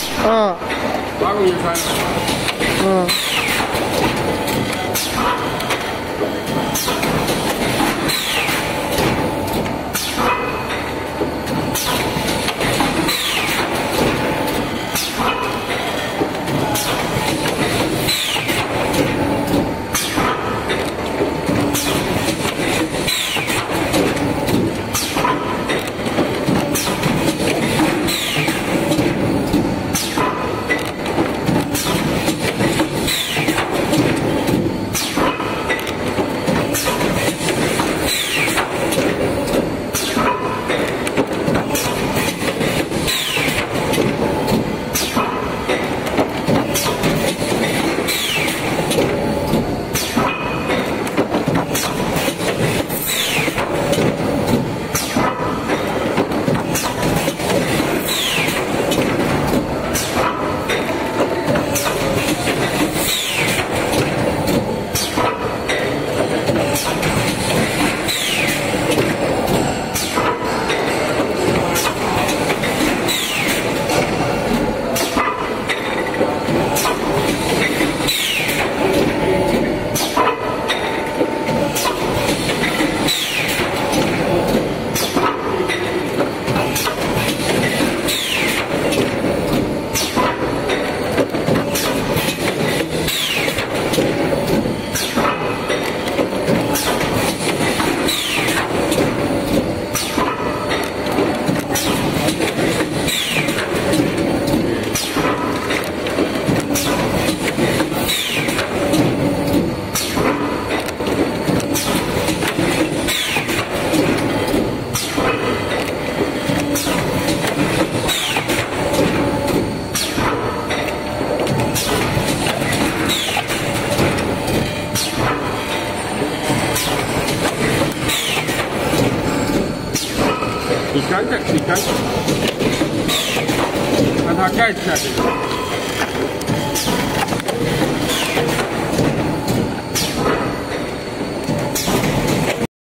Why were you trying to? He can't. And I can't.